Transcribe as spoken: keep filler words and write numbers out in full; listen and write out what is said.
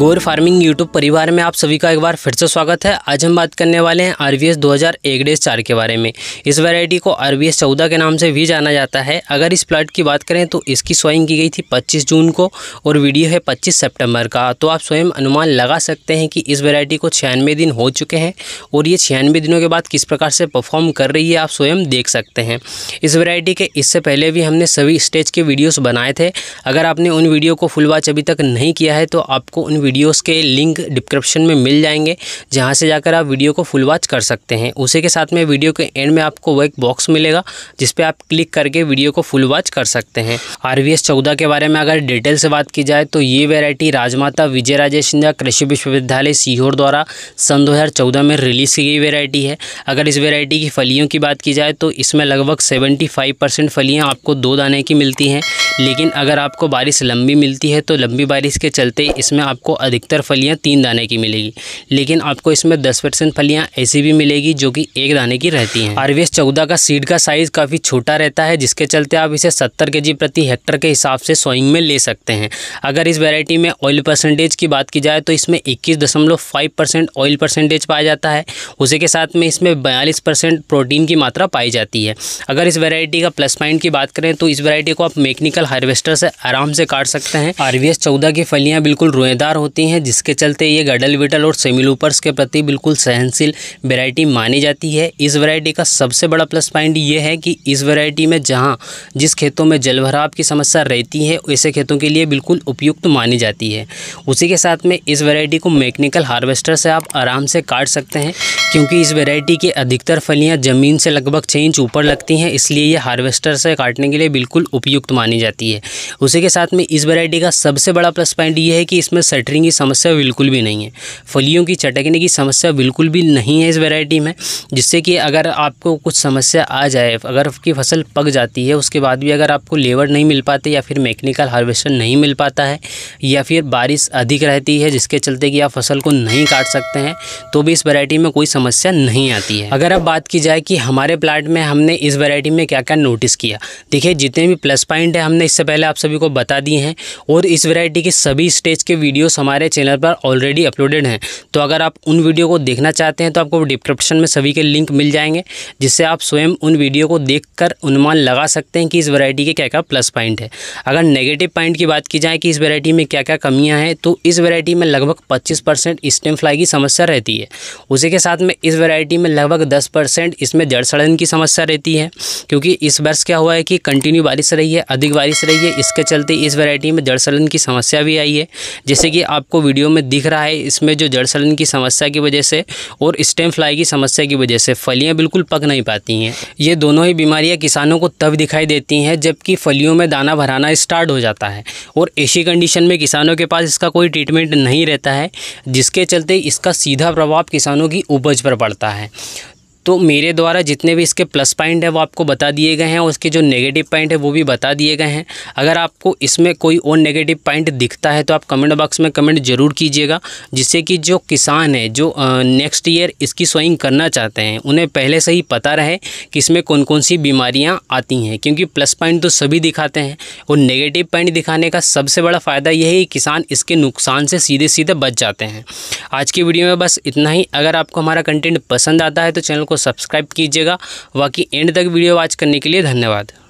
गोर farming YouTube परिवार में आप सभी का एक बार फिर से स्वागत है। आज हम बात करने वाले हैं आर वी एस दो हज़ार एक चार के बारे में। इस वैरायटी को आर वी एस चौदह के नाम से भी जाना जाता है। अगर इस प्लाट की बात करें तो इसकी सोइंग की गई थी पच्चीस जून को और वीडियो है पच्चीस सितंबर का। तो आप स्वयं अनुमान लगा सकते हैं कि इस वैरायटी को छियानवे दिन हो चुके हैं और ये छियानवे दिनों के बाद किस प्रकार से परफॉर्म कर रही है आप स्वयं देख सकते हैं। इस वैरायटी के इससे पहले भी हमने सभी स्टेज के वीडियोज़ बनाए थे। अगर आपने उन वीडियो को फुल वॉच अभी तक नहीं किया है तो आपको उन वीडियोस के लिंक डिस्क्रिप्शन में मिल जाएंगे, जहां से जाकर आप वीडियो को फुल वॉच कर सकते हैं। उसी के साथ में वीडियो के एंड में आपको वो एक बॉक्स मिलेगा जिस पे आप क्लिक करके वीडियो को फुल वॉच कर सकते हैं। आर वी एस चौदह के बारे में अगर डिटेल से बात की जाए तो ये वैरायटी राजमाता विजय राजे सिंधिया कृषि विश्वविद्यालय सीहोर द्वारा सन दो हज़ार चौदह में रिलीज़ की गई वेरायटी है। अगर इस वेरायटी की फलियों की बात की जाए तो इसमें लगभग सेवेंटी फाइव परसेंट फलियाँ आपको दो दाने की मिलती हैं, लेकिन अगर आपको बारिश लंबी मिलती है तो लंबी बारिश के चलते इसमें आपको अधिकतर फलियां तीन दाने की मिलेगी, लेकिन आपको इसमें दस परसेंट फलियाँ ऐसी भी मिलेगी जो कि एक दाने की रहती हैं। आर वी एस चौदह का सीड का साइज़ काफ़ी छोटा रहता है, जिसके चलते आप इसे सत्तर केजी प्रति हेक्टर के हिसाब से सोइंग में ले सकते हैं। अगर इस वैरायटी में ऑयल परसेंटेज की बात की जाए तो इसमें इक्कीस दशमलव फाइव परसेंट ऑयल परसेंटेज पाया जाता है। उसी के साथ में इसमें बयालीस परसेंट प्रोटीन की मात्रा पाई जाती है। अगर इस वैरायटी का प्लस पॉइंट की बात करें तो इस वैरायटी को आप मैकेनिकल हार्वेस्टर से आराम से काट सकते हैं। आर वी एस चौदह की फलियाँ बिल्कुल रोएदार होती हैं, जिसके चलते ये गडल विटल और सेमिलूपर्स के प्रति बिल्कुल सहनशील वैरायटी मानी जाती है। इस वैरायटी का सबसे बड़ा प्लस पॉइंट ये है कि इस वैरायटी में जहाँ जिस खेतों में जलभराव की समस्या रहती है ऐसे खेतों के लिए बिल्कुल उपयुक्त मानी जाती है। उसी के साथ में इस वैरायटी को मैकेनिकल हार्वेस्टर से आप आराम से काट सकते हैं, क्योंकि इस वैरायटी की अधिकतर फलियाँ ज़मीन से लगभग छः इंच ऊपर लगती हैं, इसलिए ये हार्वेस्टर से काटने के लिए बिल्कुल उपयुक्त मानी जाती है। उसी के साथ में इस वैरायटी का सबसे बड़ा प्लस पॉइंट ये है कि इसमें सटरिंग की समस्या बिल्कुल भी नहीं है, फलियों की चटकने की समस्या बिल्कुल भी नहीं है इस वैरायटी में, जिससे कि अगर आपको कुछ समस्या आ जाए, अगर आपकी फसल पक जाती है उसके बाद भी अगर आपको लेबर नहीं मिल पाते या फिर मैकेनिकल हार्वेस्टर नहीं मिल पाता है या फिर बारिश अधिक रहती है जिसके चलते कि आप फसल को नहीं काट सकते हैं, तो भी इस वैरायटी में कोई समस्या नहीं आती है। अगर अब बात की जाए कि हमारे प्लाट में हमने इस वैरायटी में क्या क्या नोटिस किया, देखिए जितने भी प्लस पॉइंट है हमने इससे पहले आप सभी को बता दिए हैं और इस वैरायटी के सभी स्टेज के वीडियोस हमारे चैनल पर ऑलरेडी अपलोडेड हैं। तो अगर आप उन वीडियो को देखना चाहते हैं तो आपको डिस्क्रिप्शन में सभी के लिंक मिल जाएंगे, जिससे आप स्वयं उन वीडियो को देखकर अनुमान लगा सकते हैं कि इस वैरायटी के क्या क्या प्लस पॉइंट है। अगर नेगेटिव पॉइंट की बात की जाए कि इस वैरायटी में क्या क्या कमियाँ हैं, तो इस वैरायटी में लगभग पच्चीस परसेंट स्टेम फ्लाई की समस्या रहती है। उसी के साथ में इस वैरायटी में लगभग दस परसेंट इसमें जड़ सड़न की समस्या रहती है, क्योंकि इस वर्ष क्या हुआ है कि कंटिन्यू बारिश रही है, अधिक बारिश रही है, इसके चलते इस वैरायटी में जड़ सड़न की समस्या भी आई है। जैसे कि आपको वीडियो में दिख रहा है, इसमें जो जड़ सड़न की समस्या की वजह से और स्टेम फ्लाई की समस्या की वजह से फलियां बिल्कुल पक नहीं पाती हैं। ये दोनों ही बीमारियां किसानों को तब दिखाई देती हैं जबकि फलियों में दाना भराना स्टार्ट हो जाता है और ऐसी कंडीशन में किसानों के पास इसका कोई ट्रीटमेंट नहीं रहता है, जिसके चलते इसका सीधा प्रभाव किसानों की उपज पर पड़ता है। तो मेरे द्वारा जितने भी इसके प्लस पॉइंट है वो आपको बता दिए गए हैं और इसके जो नेगेटिव पॉइंट है वो भी बता दिए गए हैं। अगर आपको इसमें कोई और नेगेटिव पॉइंट दिखता है तो आप कमेंट बॉक्स में कमेंट जरूर कीजिएगा, जिससे कि जो किसान है जो नेक्स्ट ईयर इसकी सोइंग करना चाहते हैं उन्हें पहले से ही पता रहे कि इसमें कौन कौन सी बीमारियाँ आती हैं, क्योंकि प्लस पॉइंट तो सभी दिखाते हैं और नेगेटिव पॉइंट दिखाने का सबसे बड़ा फ़ायदा यह है कि किसान इसके नुकसान से सीधे सीधे बच जाते हैं। आज की वीडियो में बस इतना ही। अगर आपको हमारा कंटेंट पसंद आता है तो चैनल को सब्सक्राइब कीजिएगा। बाकी एंड तक वीडियो वॉच करने के लिए धन्यवाद।